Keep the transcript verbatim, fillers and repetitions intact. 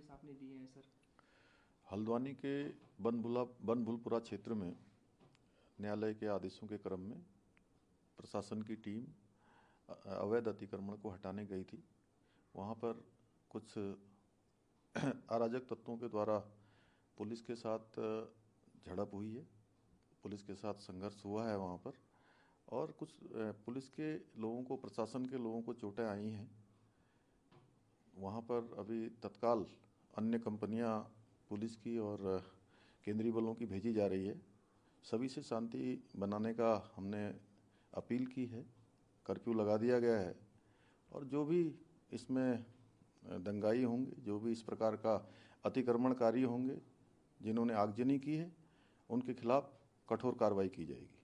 Notice आपने दिए हैं सर? हल्द्वानी के बनभूला बनभूलपुरा क्षेत्र में न्यायालय के आदेशों के क्रम में प्रशासन की टीम अवैध अतिक्रमण को हटाने गई थी। वहाँ पर कुछ अराजक तत्वों के द्वारा पुलिस के साथ झड़प हुई है, पुलिस के साथ संघर्ष हुआ है वहाँ पर, और कुछ पुलिस के लोगों को, प्रशासन के लोगों को चोटें आई हैं। वहाँ पर अभी तत्काल अन्य कंपनियाँ पुलिस की और केंद्रीय बलों की भेजी जा रही है। सभी से शांति बनाने का हमने अपील की है, कर्फ्यू लगा दिया गया है, और जो भी इसमें दंगाई होंगे, जो भी इस प्रकार का अतिक्रमणकारी होंगे, जिन्होंने आगजनी की है, उनके खिलाफ कठोर कार्रवाई की जाएगी।